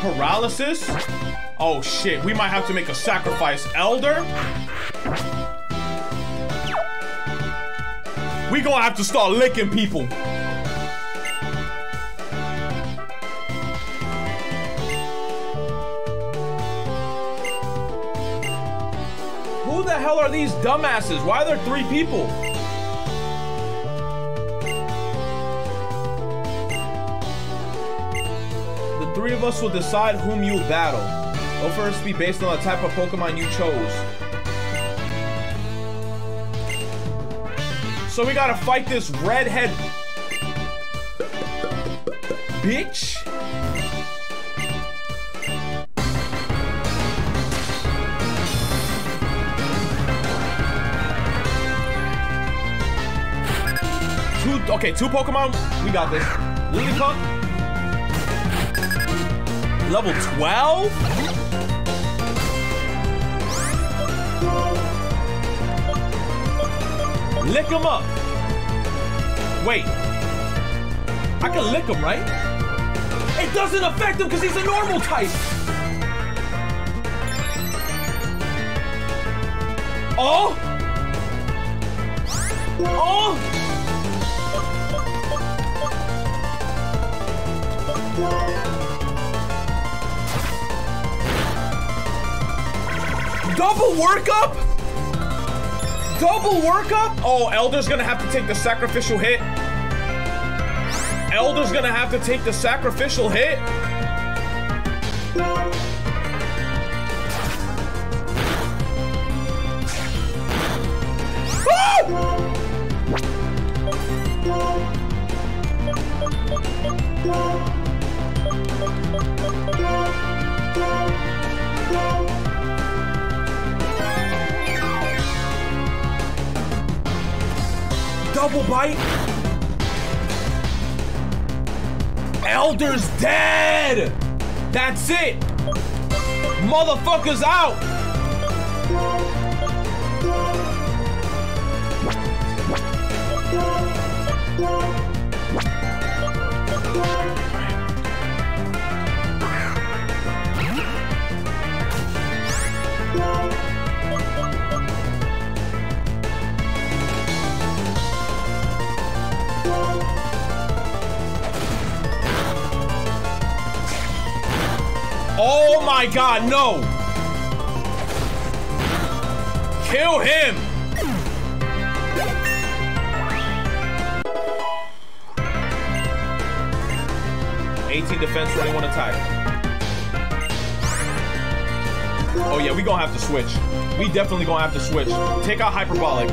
Paralysis? Oh shit, we might have to make a sacrifice. Elder? We gonna have to start licking people. Who the hell are these dumbasses? Why are there three people? The three of us will decide whom you battle. It'll first be based on the type of Pokemon you chose. So we gotta fight this redhead bitch. Okay, two Pokemon. We got this. Lillipup. Level 12? Lick him up. Wait. I can lick him, right? It doesn't affect him because he's a normal type. Oh. Oh. Double workup? Double workup? Oh, Elder's gonna have to take the sacrificial hit. Elder's gonna have to take the sacrificial hit. Ah! Double bite. Elder's dead. That's it. Motherfuckers out. Oh my God, no! Kill him! Mm-hmm. 18 defense, 21 attack. Oh yeah, we gonna have to switch. We definitely gonna have to switch. Take out Hyperbolic.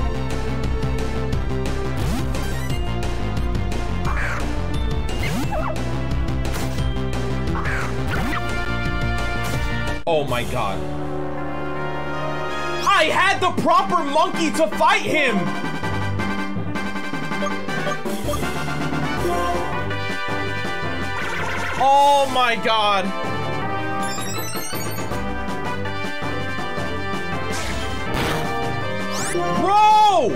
Oh my God. I had the proper monkey to fight him. Oh my God. Bro!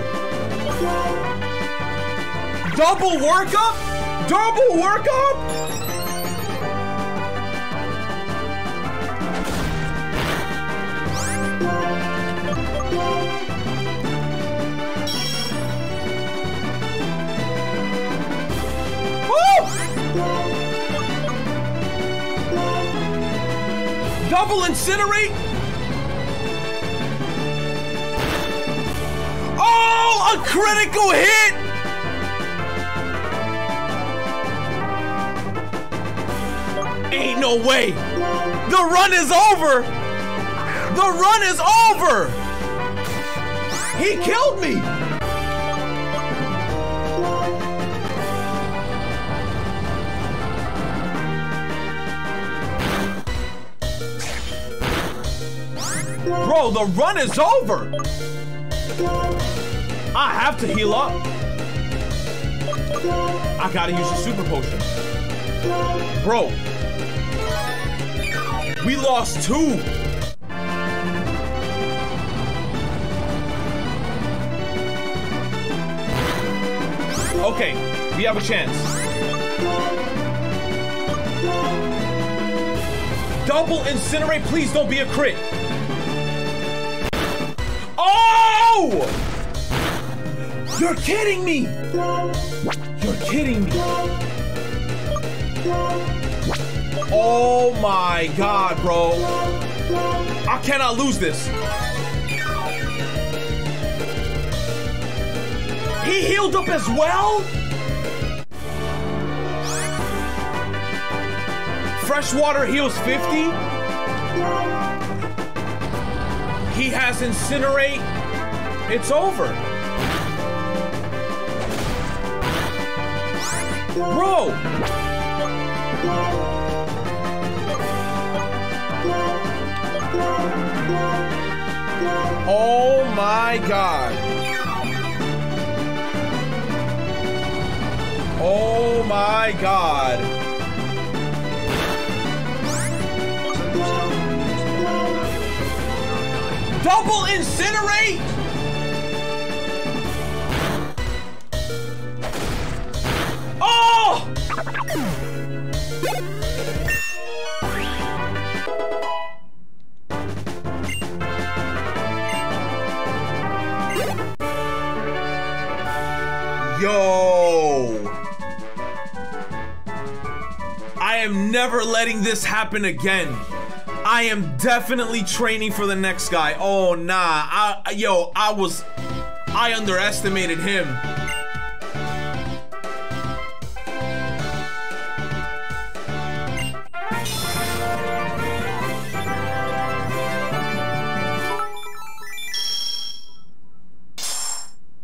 Double workup? Double workup? Double incinerate. Oh, a critical hit. Ain't no way. The run is over. The run is over. He killed me. Bro, the run is over. I have to heal up. I gotta use a super potion. Bro. We lost two. Okay, we have a chance. Double incinerate, please don't be a crit. Oh! You're kidding me! You're kidding me. Oh my god, bro. I cannot lose this. He healed up as well? Freshwater heals 50. He has incinerate. It's over. Bro. Oh my god. Oh my god. Double incinerate? Oh! Yo! I am never letting this happen again. I am definitely training for the next guy. Oh, nah. I underestimated him.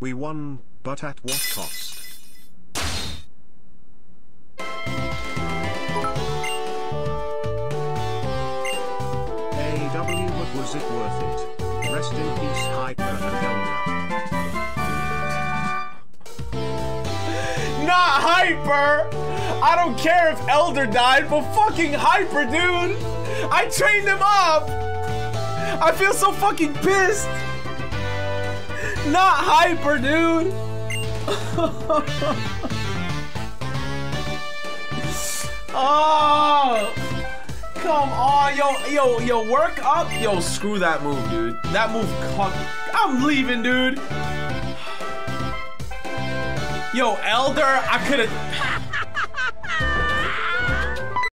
We won, but at what cost? Was it worth it? Rest in peace, Hyper Elder. Not Hyper! I don't care if Elder died, but fucking Hyper, dude! I trained him up! I feel so fucking pissed! Not Hyper, dude! Oh! Come on, yo, work up. Yo, screw that move, dude. That move, I'm leaving, dude. Yo, Elder, I could've...